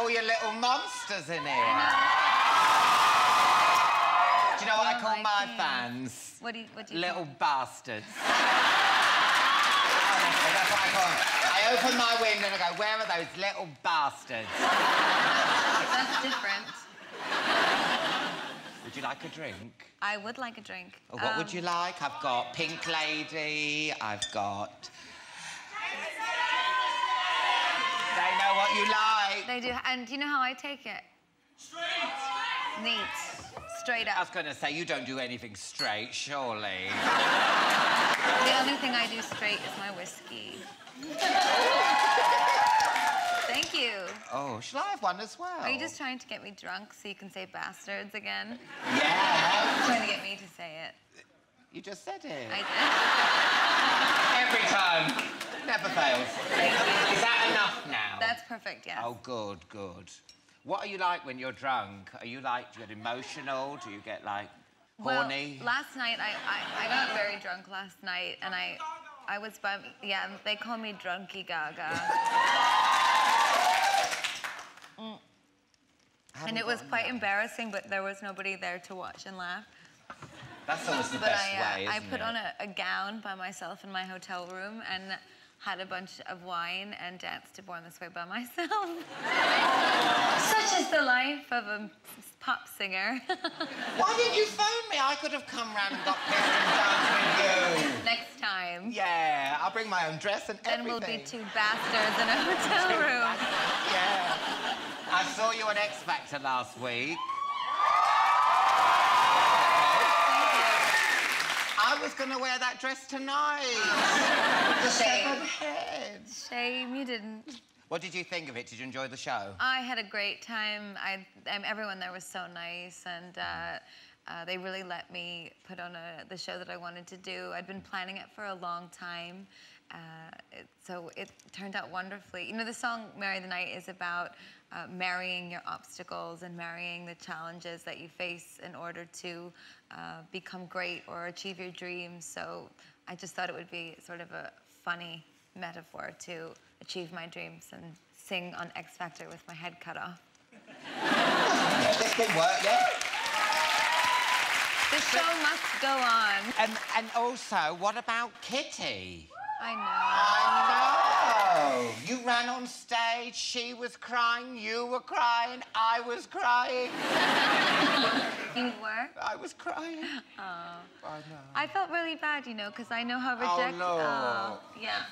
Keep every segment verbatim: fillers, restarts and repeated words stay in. all your little monsters in here. Do you know what oh I call my, my fans? What do you, what do you Little call? bastards. Honestly, that's what I call them. I open my window and I go, where are those little bastards? That's different. Would you like a drink? I would like a drink. Oh, what um, would you like? I've got Pink Lady, I've got... They know what you like. They do, and do you know how I take it? Straight! Neat. Straight up. I was going to say, you don't do anything straight, surely. The only thing I do straight is my whiskey. Thank you. Oh, shall I have one as well? Are you just trying to get me drunk so you can say bastards again? Yeah. You're trying to get me to say it. You just said it. I did. Every time. Never fails. Thank you. Is that enough now? That's perfect, yes. Oh, good, good. What are you like when you're drunk? Are you like, do you get emotional? Do you get like horny? Well, last night I, I I got very drunk last night and I I was bum yeah they call me Drunky Gaga. mm. And it was quite that. embarrassing, but there was nobody there to watch and laugh. That's always the but best I, uh, way. Isn't I put it? on a, a gown by myself in my hotel room and had a bunch of wine and danced to Born This Way by myself. Such is the life of a pop singer. Why didn't you phone me? I could have come round and got pissed and danced with you. Next time. Yeah, I'll bring my own dress and then everything. Then we'll be two bastards in a hotel room. Yeah. I saw you on X Factor last week. I was going to wear that dress tonight. The shaven head. Shame you didn't. What did you think of it? Did you enjoy the show? I had a great time. I, um, everyone there was so nice, and uh, uh, they really let me put on a, the show that I wanted to do. I'd been planning it for a long time, uh, it, so it turned out wonderfully. You know, the song Marry the Night is about uh, marrying your obstacles and marrying the challenges that you face in order to uh, become great or achieve your dreams. So I just thought it would be sort of a funny metaphor to achieve my dreams and sing on X Factor with my head cut off. This did work, yeah? The show but, must go on. And, and also, what about Kitty? I know. I know. You ran on stage, she was crying, you were crying, I was crying. You were? I was crying. Oh. I know. I felt really bad, you know, because I know how rejected... Oh, no. Oh, yeah.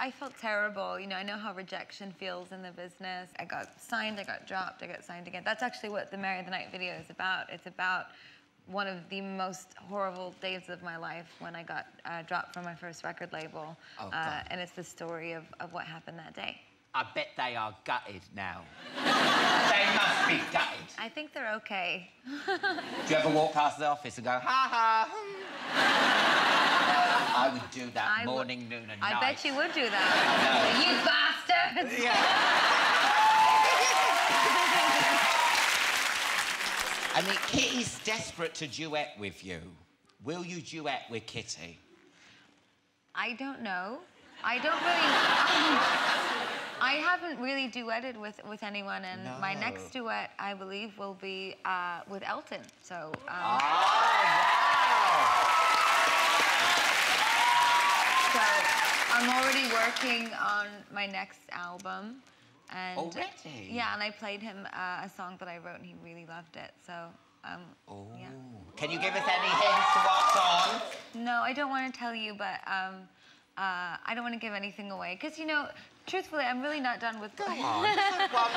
I felt terrible, you know, I know how rejection feels in the business. I got signed, I got dropped, I got signed again. That's actually what the Marry the Night video is about. It's about one of the most horrible days of my life when I got uh, dropped from my first record label. Oh, uh, God. And it's the story of, of what happened that day. I bet they are gutted now. They must be gutted. I think they're okay. Do you ever walk past the office and go, ha ha? I would do that I morning, noon and I night. I bet you would do that. No. You bastards! Yeah. I mean, Kitty's desperate to duet with you. Will you duet with Kitty? I don't know. I don't really... I haven't really duetted with, with anyone, and no. my next duet, I believe, will be uh, with Elton, so... Um... Oh, wow! So, I'm already working on my next album. And already? Yeah, and I played him uh, a song that I wrote and he really loved it, so, um, oh. yeah. Can you give us any hints to what song? No, I don't want to tell you, but um, uh, I don't want to give anything away. Because, you know, truthfully, I'm really not done with... Go on, one more.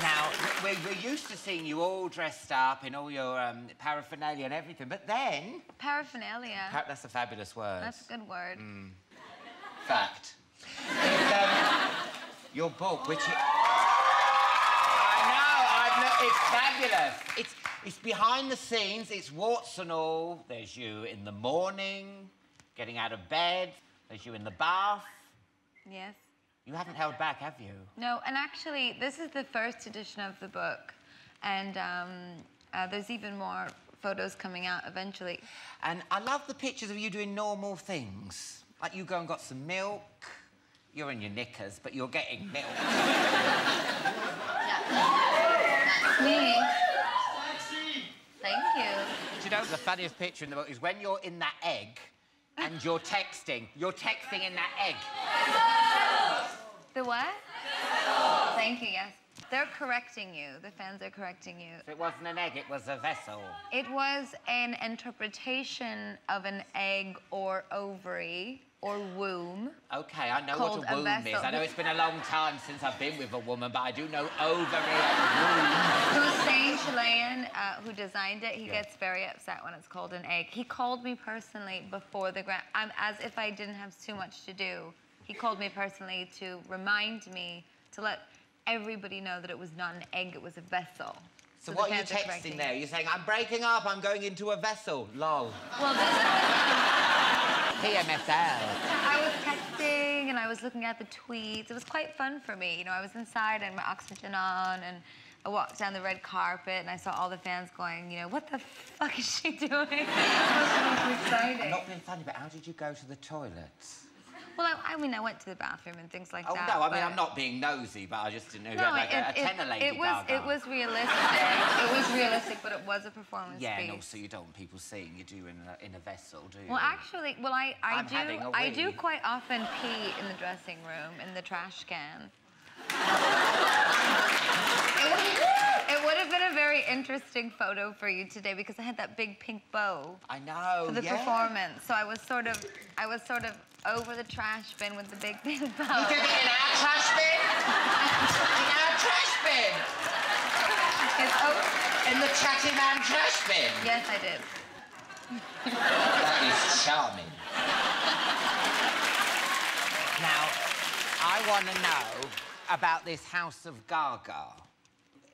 Now, we're, we're used to seeing you all dressed up in all your um, paraphernalia and everything, but then... Paraphernalia? Pa that's a fabulous word. That's a good word. Mm. Fact. um, your book, which... Is... I know, I've looked, it's fabulous. It's, it's behind the scenes, it's warts and all. There's you in the morning, getting out of bed. There's you in the bath. Yes. You haven't held back, have you? No, and actually, this is the first edition of the book, and um, uh, there's even more photos coming out eventually. And I love the pictures of you doing normal things, like you go and got some milk, You're in your knickers, but you're getting milk. That's me. Thank you. Do you know the funniest picture in the book is when you're in that egg and you're texting. You're texting in that egg. The what? Thank you, yes. They're correcting you. The fans are correcting you. So it wasn't an egg, it was a vessel. It was an interpretation of an egg or ovary or womb. OK, I know what a womb a is. I know it's been a long time since I've been with a woman, but I do know ovary and womb. Hussein Chilean, uh, who designed it, he yeah. gets very upset when it's called an egg. He called me personally before the grand... I'm as if I didn't have too much to do. He called me personally to remind me to let... everybody know that it was not an egg, it was a vessel. So, so what are you texting there? You're saying, I'm breaking up, I'm going into a vessel, lol. Well, P M S L. I was texting and I was looking at the tweets. It was quite fun for me. You know, I was inside, I had my oxygen on, and I walked down the red carpet and I saw all the fans going, you know, what the fuck is she doing? It was really exciting. I'm not being funny, but how did you go to the toilet? Well, I, I mean, I went to the bathroom and things like oh, that. Oh, no, I mean, I'm not being nosy, but I just didn't know no, about it, a, a tenor lady it was, Gaga. It was realistic. It was realistic, but it was a performance yeah, piece. Yeah, and also you don't want people seeing you do in a, in a vessel, do you? Well, actually, well, I, I I'm do... having a wee. I do quite often pee in the dressing room, in the trash can. It would have been a very interesting photo for you today because I had that big pink bow. I know, for the yeah. performance, so I was sort of... I was sort of... over the trash bin with the big bin bow. You did it in our trash bin? In our trash bin? It's over. In the Chatty Man trash bin? Yes, I did. That is charming. Now, I want to know about this House of Gaga.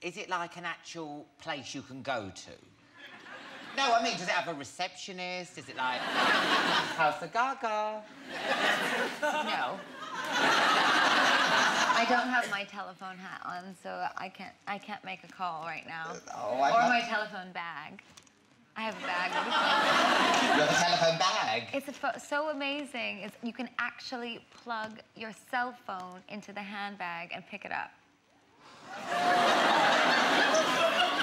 Is it like an actual place you can go to? No, I mean, does it have a receptionist? Is it like House of Gaga? No. I don't have my telephone hat on, so I can't. I can't make a call right now. Oh, or not... my telephone bag. I have a bag. You have a telephone bag? It's a so amazing. It's, you can actually plug your cell phone into the handbag and pick it up.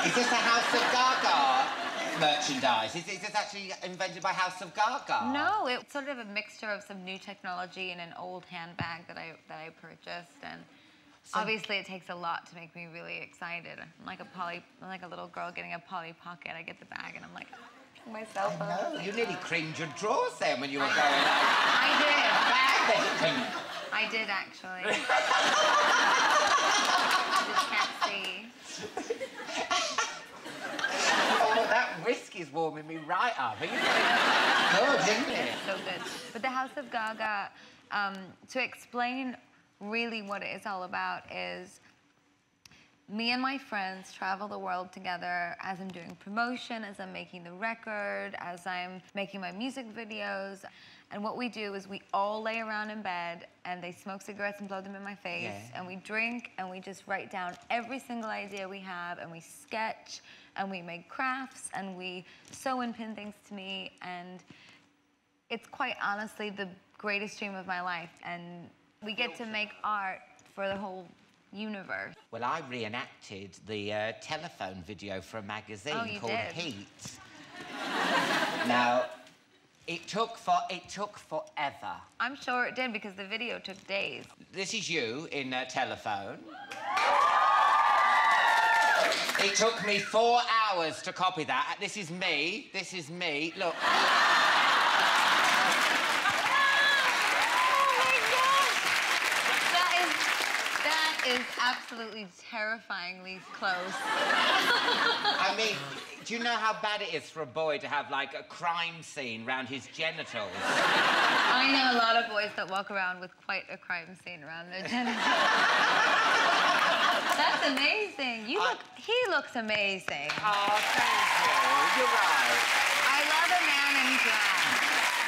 Is this a House of Gaga? Merchandise. Is, is this actually invented by House of Gaga? No, it's sort of a mixture of some new technology and an old handbag that I that I purchased, and so obviously it takes a lot to make me really excited. I'm like a poly, I'm like a little girl getting a Polly Pocket. I get the bag and I'm like, oh, my cell phone. I know. You nearly cringed your drawers then when you were I, going. Like, I did. Bag I did actually. I just can't see. That whiskey is warming me right up. Are you good, isn't it? It's so good. But the House of Gaga, um, to explain really what it is all about is me and my friends travel the world together as I'm doing promotion, as I'm making the record, as I'm making my music videos. And what we do is we all lay around in bed and they smoke cigarettes and blow them in my face. Yeah. And we drink and we just write down every single idea we have and we sketch and we make crafts and we sew and pin things to me. And it's quite honestly the greatest dream of my life. And we get to make art for the whole universe. Well, I reenacted the uh, telephone video for a magazine oh, called did. Heat. Now, It took for it took forever. I'm sure it did because the video took days. This is you in a telephone. It took me four hours to copy that. This is me. This is me. Look. Oh my God! That is that is absolutely terrifyingly close. I mean. Do you know how bad it is for a boy to have, like, a crime scene round his genitals? I know a lot of boys that walk around with quite a crime scene around their genitals. That's amazing. You I... look... He looks amazing. Oh, thank you. You're right. I love a man in drag.